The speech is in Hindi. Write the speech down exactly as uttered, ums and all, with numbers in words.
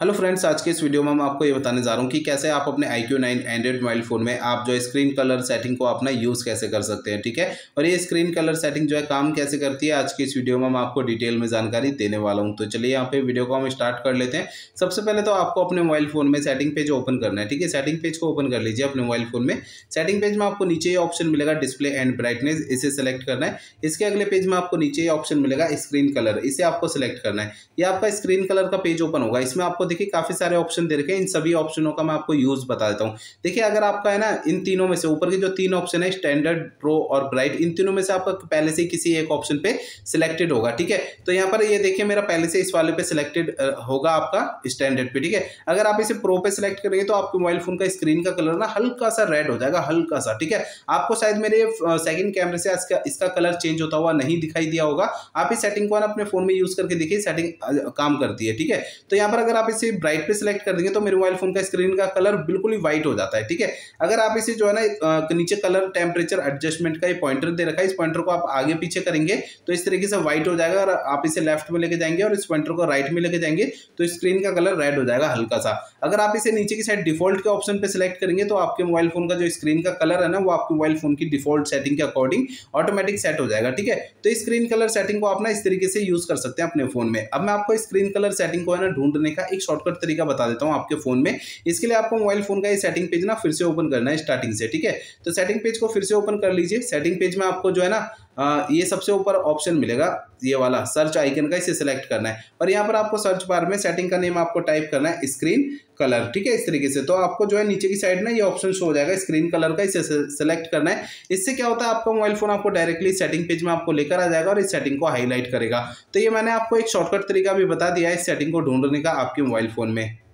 हेलो फ्रेंड्स, आज के इस वीडियो में हम आपको ये बताने जा रहा हूँ कि कैसे आप अपने iQOO nine Android mobile phone में आप जो है स्क्रीन कलर सेटिंग को अपना यूज़ कैसे कर सकते हैं। ठीक है, और ये स्क्रीन कलर सेटिंग जो है काम कैसे करती है, आज के इस वीडियो में हम आपको डिटेल में जानकारी देने वाला हूँ। तो चलिए यहाँ पे वीडियो को हम स्टार्ट कर लेते हैं। सबसे पहले तो आपको अपने मोबाइल फ़ोन में सेटिंग पेज ओपन करना है। ठीक है, सेटिंग पेज को ओपन कर लीजिए अपने मोबाइल फ़ोन में। सेटिंग पेज में आपको नीचे ये ऑप्शन मिलेगा डिस्प्ले एंड ब्राइटनेस, इसे सेलेक्ट करना है। इसके अगले पेज में आपको नीचे ये ऑप्शन मिलेगा स्क्रीन कलर, इसे आपको सेलेक्ट करना है। ये आपका स्क्रीन कलर का पेज ओपन होगा। इसमें आपको देखिए काफी सारे ऑप्शन दे रखे हैं, इन सभी ऑप्शनों का मैं आपको यूज बता देता हूँ। देखिए अगर आपका है ना इन तीनों में से ऊपर के जो तीन ऑप्शन है स्टैंडर्ड, प्रो और ब्राइट, इन तीनों में से आपका पहले से किसी एक ऑप्शन पे सिलेक्टेड होगा। ठीक है, तो यहाँ पर ये देखिए मेरा पहले से इस वाले पे सिलेक्टेड होगा आपका स्टैंडर्ड पे। ठीक है, अगर आप इसे प्रो पे सिलेक्ट करेंगे तो आपके मोबाइल फोन का स्क्रीन का कलर ना हल्का सा रेड हो जाएगा, हल्का सा। ठीक है, आपको शायद मेरे सेकंड कैमरे से इसका कलर चेंज होता हुआ नहीं दिखाई दिया होगा। आप इस सेटिंग को ना अपने फोन में यूज करके देखिए, सेटिंग काम करती है। ठीक है, तो यहाँ पर अगर आप इसे ब्राइट पे सिलेक्ट कर देंगे तो मेरे मोबाइल फोन का स्क्रीन का कलर बिल्कुल ही व्हाइट हो जाता है। ठीक है, अगर आप इसे जो है ना नीचे कलर टेम्परेचर एडजस्टमेंट का ये पॉइंटर दे रखा है, इस पॉइंटर को आप आगे पीछे करेंगे तो इस तरीके से व्हाइट हो जाएगा, और आप इसे लेफ्ट में लेके जाएंगे और इस पॉइंटर को राइट में लेके जाएंगे तो स्क्रीन का कलर रेड हो जाएगा हल्का सा। अगर आप इसे नीचे की साइड डिफॉल्ट के ऑप्शन पर सिलेक्ट करेंगे तो आपके मोबाइल फोन का जो स्क्रीन का कलर है ना वो आपके मोबाइल फोन की डिफॉल्ट सेटिंग के अकॉर्डिंग ऑटोमेटिक सेट हो जाएगा। ठीक है, तो स्क्रीन कलर सेटिंग को आप ना इस तरीके से यूज कर सकते हैं अपने फोन में। अब मैं आपको स्क्रीन कलर सेटिंग को है ना ढूंढने का एक शॉर्टकट तरीका बता देता हूं आपके फोन में। इसके लिए आपको मोबाइल फोन का ये सेटिंग पेज ना फिर से ओपन करना है स्टार्टिंग से। ठीक है, तो सेटिंग पेज को फिर से ओपन कर लीजिए। सेटिंग पेज में आपको जो है ना आ, ये सबसे ऊपर ऑप्शन मिलेगा ये वाला सर्च आइकन का, इसे सेलेक्ट करना है और यहाँ पर आपको सर्च बार में सेटिंग का नेम आपको टाइप करना है स्क्रीन कलर। ठीक है, इस तरीके से तो आपको जो है नीचे की साइड ना ये ऑप्शन शो हो जाएगा स्क्रीन कलर का, इसे सेलेक्ट करना है। इससे क्या होता है आपका मोबाइल फोन आपको डायरेक्टली सेटिंग पेज में आपको लेकर आ जाएगा और इस सेटिंग को हाईलाइट करेगा। तो ये मैंने आपको एक शॉर्टकट तरीका भी बता दिया है इस सेटिंग को ढूंढने का आपके मोबाइल फोन में।